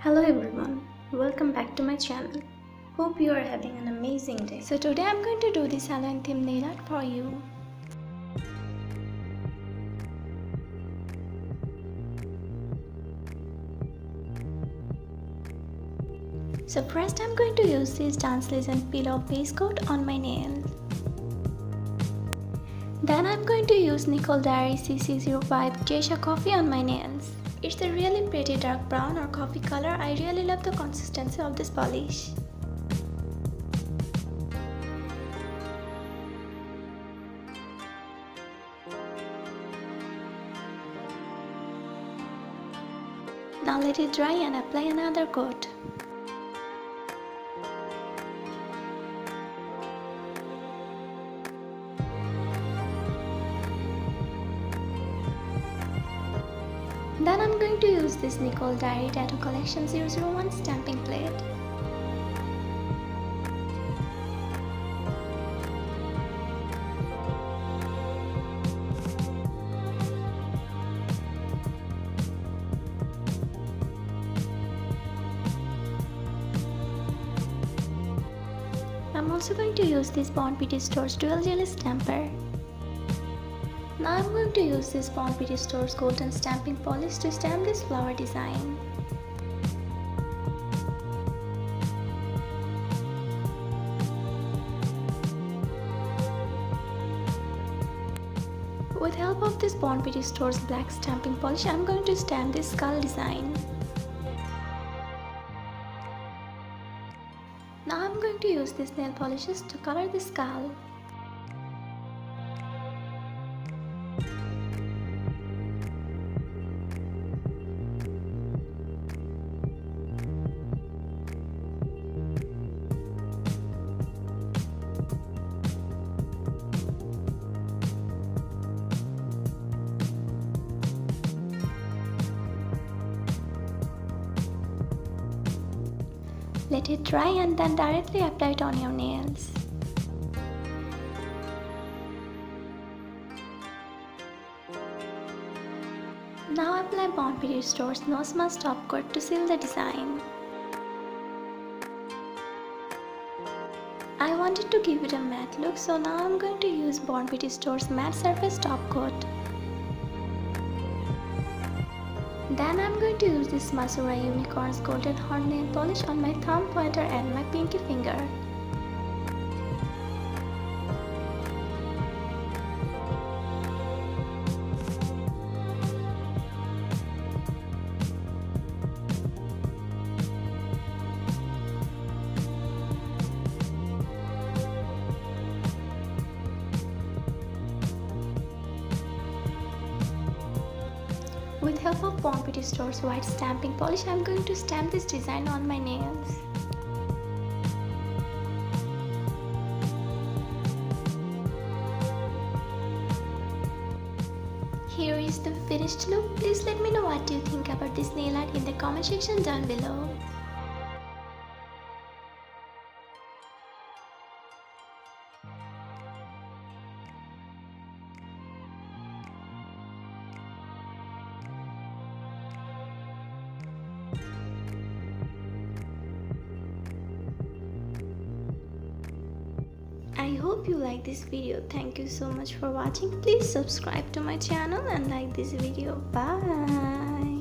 Hello everyone, welcome back to my channel. Hope you are having an amazing day. So today I'm going to do this Halloween theme nail art for you. So first I'm going to use this Dance Legend pillow base coat on my nail. Then I'm going to use Nicole Diary CC05 Geisha Coffee on my nails. It's a really pretty dark brown or coffee color. I really love the consistency of this polish. Now let it dry and apply another coat. Then I'm going to use this Nicole Diary Tattoo Collection 001 stamping plate. I'm also going to use this Born Pretty Store's Dual Gel Stamper. Now I'm going to use this Born Pretty Store's golden stamping polish to stamp this flower design. With help of this Born Pretty Store's black stamping polish, I'm going to stamp this skull design. Now I'm going to use these nail polishes to color the skull. Let it dry and then directly apply it on your nails. Now apply Born Pretty Store's No Smudge top coat to seal the design. I wanted to give it a matte look, so now I'm going to use Born Pretty Store's matte surface top coat. Then I'm going to use this Masura Unicorn's Golden Horn nail polish on my thumb, pointer and my pinky finger. With help of Born Pretty Store's white stamping polish, I'm going to stamp this design on my nails. Here is the finished look. Please let me know what you think about this nail art in the comment section down below. I hope you like this video. Thank you so much for watching. Please subscribe to my channel and like this video. Bye.